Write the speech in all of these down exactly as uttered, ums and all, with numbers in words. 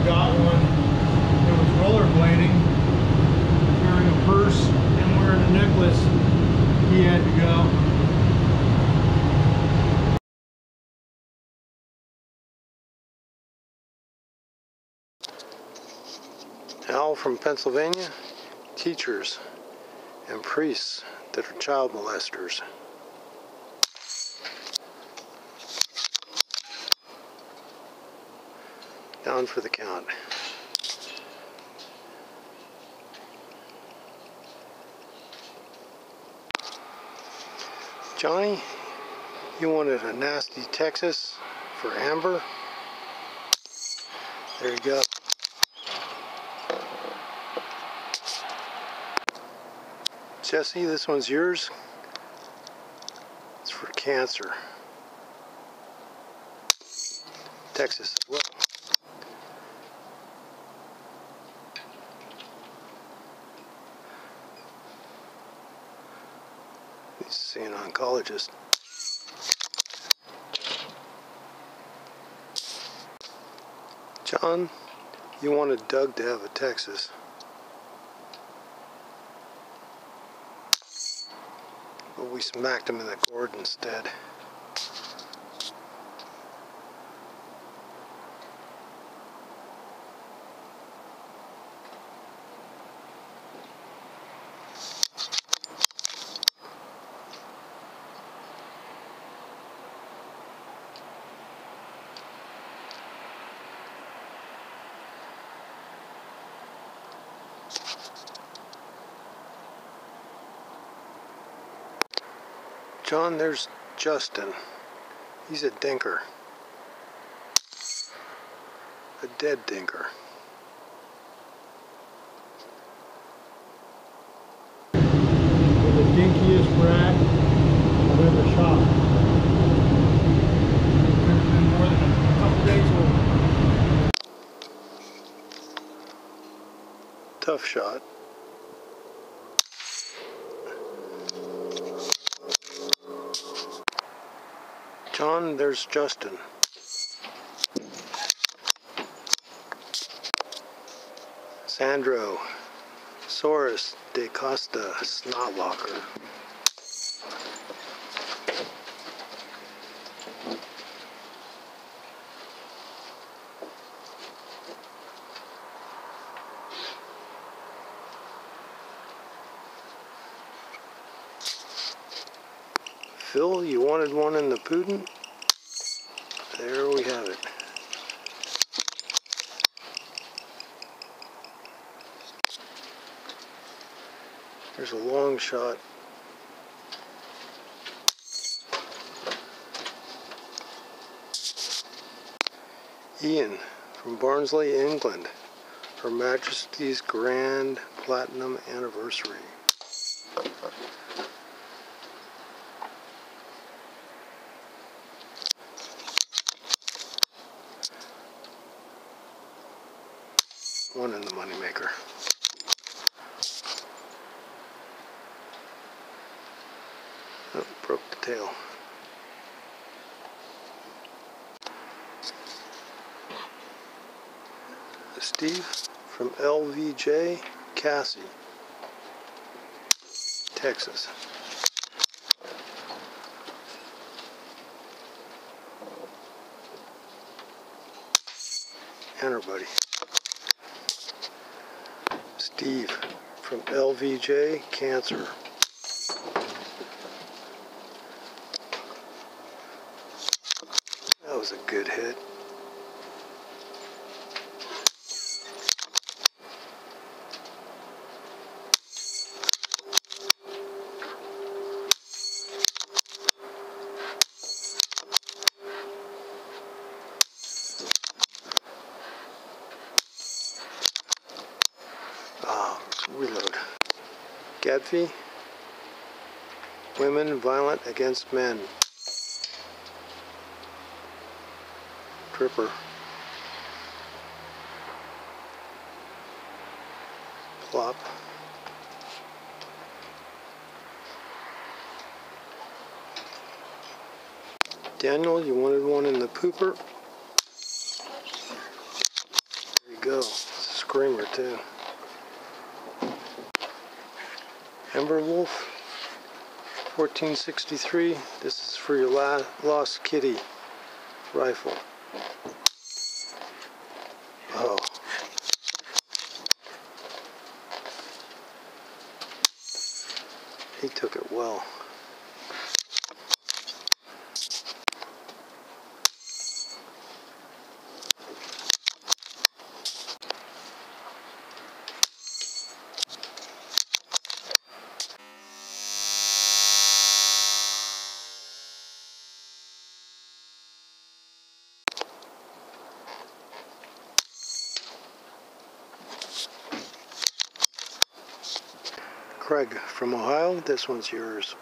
I got one. It was rollerblading, carrying a purse and wearing a necklace. He had to go. Al from Pennsylvania, teachers and priests that are child molesters. Down for the count. Johnny, you wanted a nasty Texas for Amber? There you go. Jesse, this one's yours. It's for cancer. Texas as well. He's seeing an oncologist. John, you wanted Doug to have a Texas. But we smacked him in the gourd instead. John, there's Justin. He's a dinker. A dead dinker. The dinkiest brat I've ever shot. Could have been more than a couple days old. Tough shot. John, there's Justin. Sandro, Soros de Costa, Snotlocker. Phil, you wanted one in the Putin? There we have it. There's a long shot. Ian from Barnsley, England, Her Majesty's Grand Platinum Anniversary. One in the moneymaker. Oh, broke the tail. Steve from L V J, Cassie, Texas. And her buddy. Steve from L V J, Cancer. That was a good hit. Reload. Gadfi, women violent against men. Tripper. Plop. Daniel, you wanted one in the pooper? There you go. It's a screamer too. Ember Wolf fourteen sixty-three. This is for your la lost kitty rifle. Oh. He took it well. Craig from Ohio, this one's yours.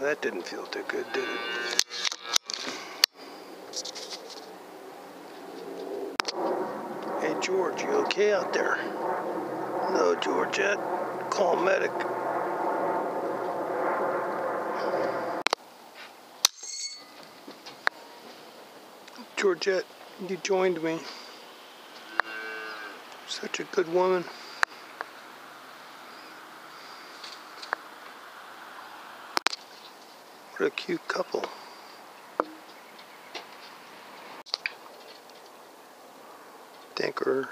That didn't feel too good, did it? Hey George, you okay out there? No, Georgette. Call medic. Georgette, you joined me. Such a good woman. What a cute couple. Dinker.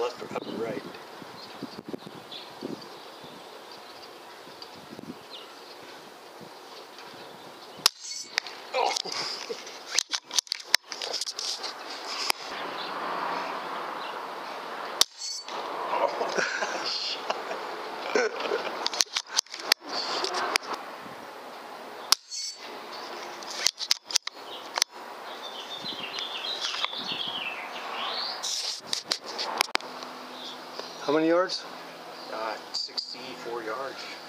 Left or up and right. Oh. Oh. How many yards? Uh, sixty-four yards.